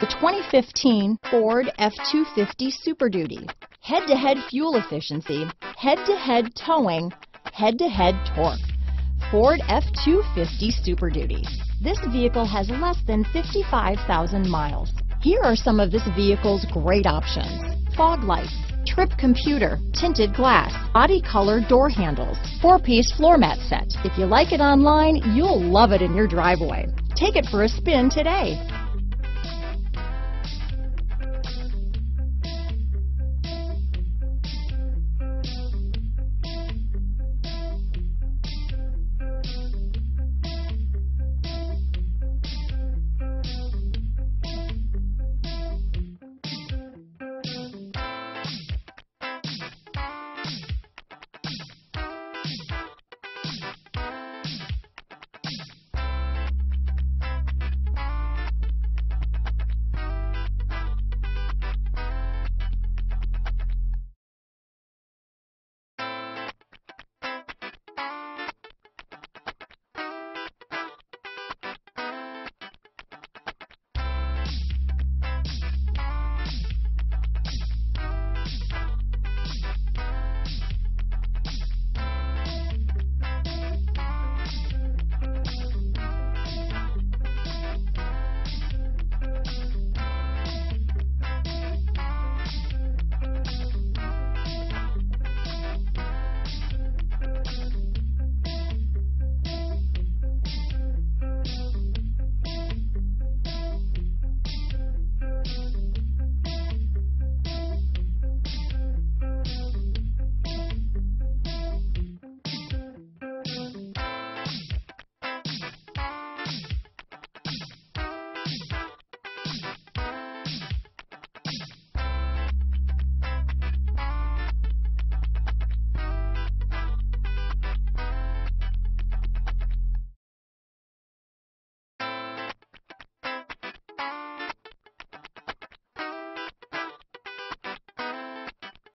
The 2015 Ford F-250 Super Duty. Head-to-head fuel efficiency, head-to-head towing, head-to-head torque. Ford F-250 Super Duty. This vehicle has less than 55,000 miles. Here are some of this vehicle's great options. Fog lights, trip computer, tinted glass, body color door handles, 4-piece floor mat set. If you like it online, you'll love it in your driveway. Take it for a spin today.